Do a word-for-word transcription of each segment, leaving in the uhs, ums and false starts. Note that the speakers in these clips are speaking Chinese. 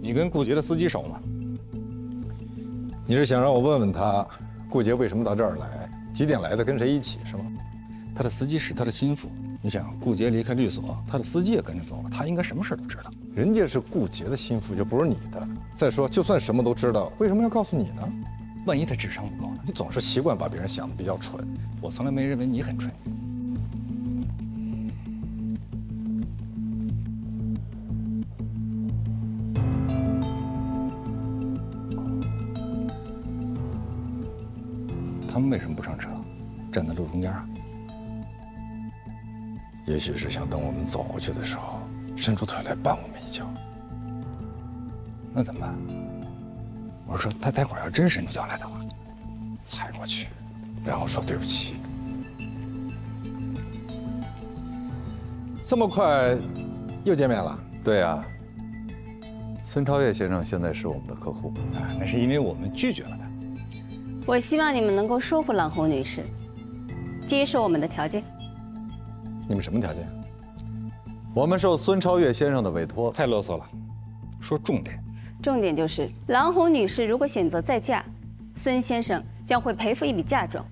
你跟顾杰的司机熟吗？你是想让我问问他，顾杰为什么到这儿来，几点来的，跟谁一起是吗？他的司机是他的心腹。你想，顾杰离开律所，他的司机也跟着走了，他应该什么事都知道。人家是顾杰的心腹，又不是你的。再说，就算什么都知道，为什么要告诉你呢？万一他智商不够呢？你总是习惯把别人想得比较蠢，我从来没认为你很蠢。 他们为什么不上车，站在路中间啊？也许是想等我们走回去的时候，伸出腿来绊我们一脚。那怎么办？我是说，他待会儿要真伸出脚来的话，踩过去，然后说对不起。这么快又见面了？对啊。孙超越先生现在是我们的客户啊，那是因为我们拒绝了他。 我希望你们能够说服朗红女士，接受我们的条件。你们什么条件？我们受孙超越先生的委托。太啰嗦了，说重点。重点就是，朗红女士如果选择再嫁，孙先生将会赔付一笔嫁妆；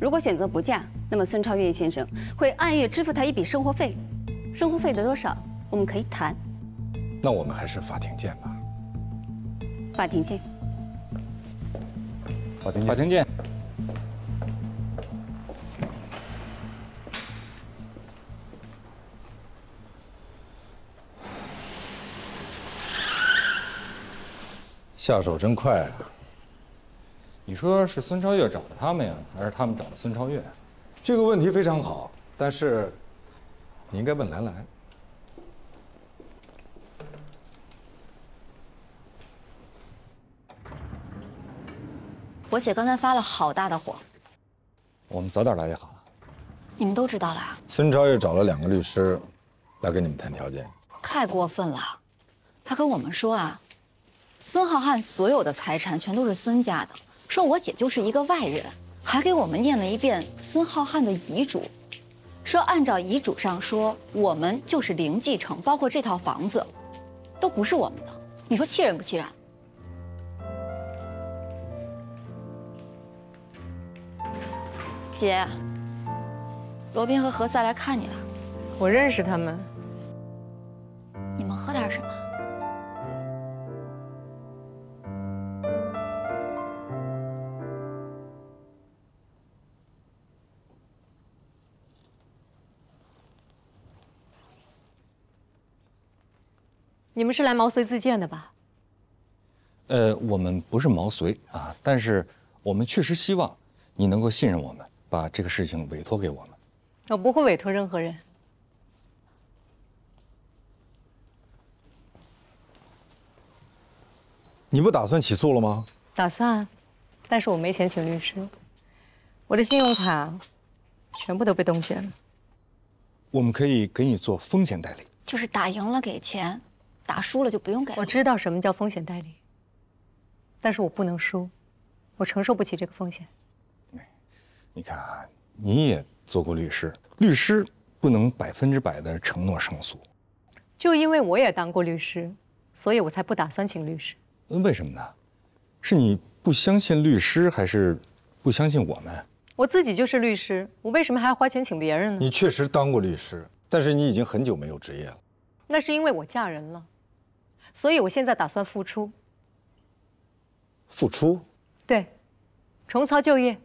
如果选择不嫁，那么孙超越先生会按月支付她一笔生活费。生活费的多少，我们可以谈。那我们还是法庭见吧。法庭见。 法庭见。法庭见。下手真快啊！你说是孙超越找的他们呀，还是他们找的孙超越？这个问题非常好，但是你应该问兰兰。 我姐刚才发了好大的火，我们早点来就好了。你们都知道了啊？孙超越找了两个律师，来跟你们谈条件，太过分了。他跟我们说啊，孙浩瀚所有的财产全都是孙家的，说我姐就是一个外人，还给我们念了一遍孙浩瀚的遗嘱，说按照遗嘱上说，我们就是零继承，包括这套房子，都不是我们的。你说气人不气人？ 姐，罗宾和何塞来看你了。我认识他们。你们喝点什么？你们是来毛遂自荐的吧？呃，我们不是毛遂啊，但是我们确实希望你能够信任我们。 把这个事情委托给我们，我不会委托任何人。你不打算起诉了吗？打算，但是我没钱请律师，我的信用卡全部都被冻结了。我们可以给你做风险代理，就是打赢了给钱，打输了就不用给了。我知道什么叫风险代理，但是我不能输，我承受不起这个风险。 你看啊，你也做过律师，律师不能百分之百的承诺胜诉。就因为我也当过律师，所以我才不打算请律师。为什么呢？是你不相信律师，还是不相信我们？我自己就是律师，我为什么还要花钱请别人呢？你确实当过律师，但是你已经很久没有职业了。那是因为我嫁人了，所以我现在打算复出。复出？对，重操旧业。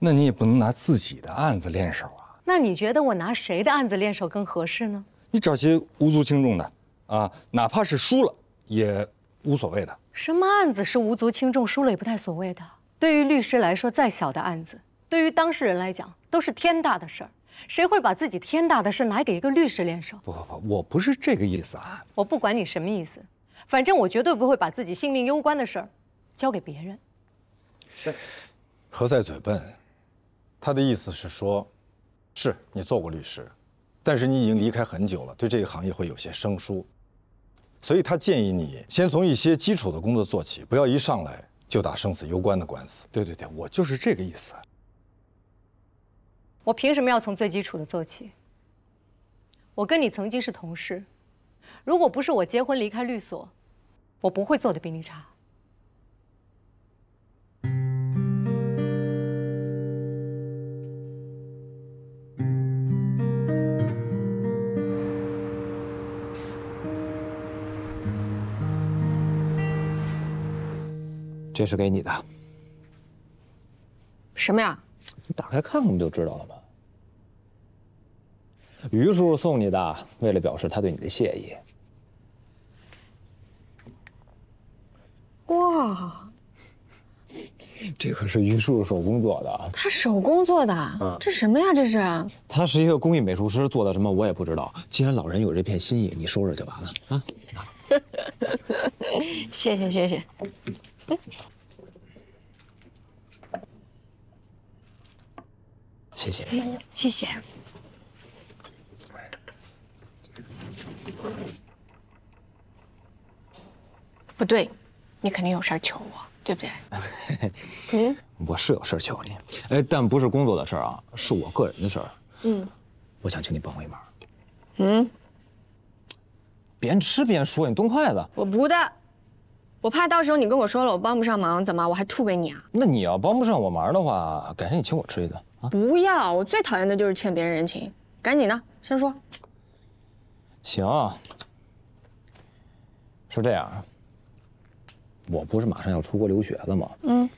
那你也不能拿自己的案子练手啊！那你觉得我拿谁的案子练手更合适呢？你找些无足轻重的啊，哪怕是输了也无所谓的。什么案子是无足轻重，输了也不太所谓的？对于律师来说，再小的案子，对于当事人来讲都是天大的事儿。谁会把自己天大的事拿给一个律师练手？不不不，我不是这个意思啊！我不管你什么意思，反正我绝对不会把自己性命攸关的事儿交给别人。是。何塞嘴笨。 他的意思是说，是你做过律师，但是你已经离开很久了，对这个行业会有些生疏，所以他建议你先从一些基础的工作做起，不要一上来就打生死攸关的官司。对对对，我就是这个意思。我凭什么要从最基础的做起？我跟你曾经是同事，如果不是我结婚离开律所，我不会做得比你差。 这是给你的，什么呀？你打开看看不就知道了吗？于叔叔送你的，为了表示他对你的谢意。哇，这可是于叔叔手工做的，他手工做的，嗯、这什么呀？这是？他是一个工艺美术师做的，什么我也不知道。既然老人有这片心意，你收着就完了啊！谢谢谢谢。 谢谢，谢谢。不对，你肯定有事儿求我，对不对？嗯，我是有事儿求你，哎，但不是工作的事儿啊，是我个人的事儿。嗯，我想请你帮我一忙。嗯，边吃边说，你动筷子。我不的。 我怕到时候你跟我说了我帮不上忙，怎么我还吐给你啊？那你要帮不上我忙的话，改天你请我吃一顿啊！不要，我最讨厌的就是欠别人人情。赶紧的，先说。行，是这样，我不是马上要出国留学了吗？嗯，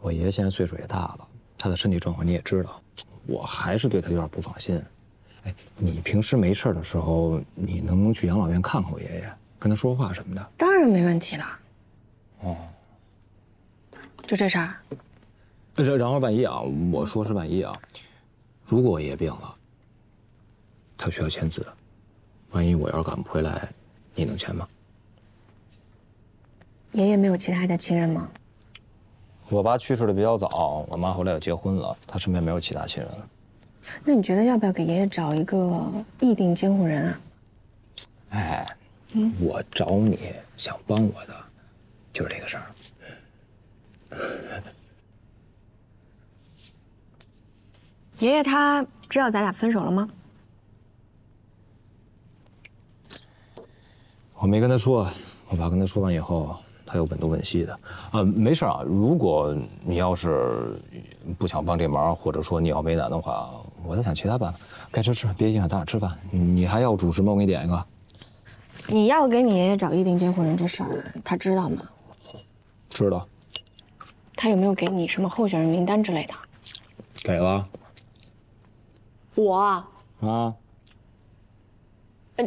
我爷现在岁数也大了，他的身体状况你也知道，我还是对他有点不放心。哎，你平时没事的时候，你能不能去养老院看看我爷爷，跟他说话什么的？当然没问题了。 哦，就这事儿。然然后万一啊，我说是万一啊，如果我爷病了，他需要签字，万一我要赶不回来，你能签吗？爷爷没有其他的亲人吗？我爸去世的比较早，我妈后来也结婚了，他身边没有其他亲人了。那你觉得要不要给爷爷找一个意定监护人啊？哎，嗯、我找你想帮我的。 就是这个事儿。爷爷他知道咱俩分手了吗？我没跟他说，我爸跟他说完以后，他又本东本西的。啊，没事啊，如果你要是不想帮这忙，或者说你要为难的话，我再想其他办法。该吃吃，别影响咱俩吃饭。你还要主食吗？我给你点一个。你要给你爷爷找意定监护人这事儿，他知道吗？ 知道，他有没有给你什么候选人名单之类的？给了。我啊，呃，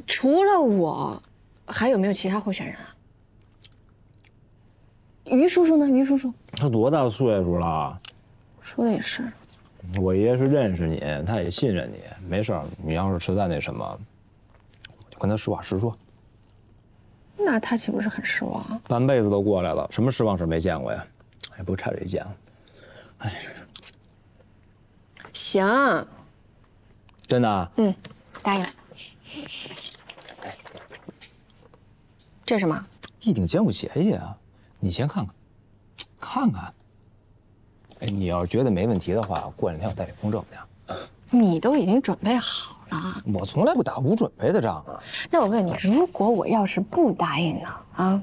除了我，还有没有其他候选人啊？于叔叔呢？于叔叔他多大岁数了？说的也是。我爷爷是认识你，他也信任你，没事儿。你要是实在那什么，我就跟他实话实说。 那他岂不是很失望？半辈子都过来了，什么失望事没见过呀？也不差这一件了。哎，行，真的？嗯，答应了。哎，这是什么？意定监护协议啊！你先看看，看看。哎，你要是觉得没问题的话，过两天我带你公证去。你都已经准备好。 啊！我从来不打无准备的仗啊！那我问你，如果我要是不答应呢？啊，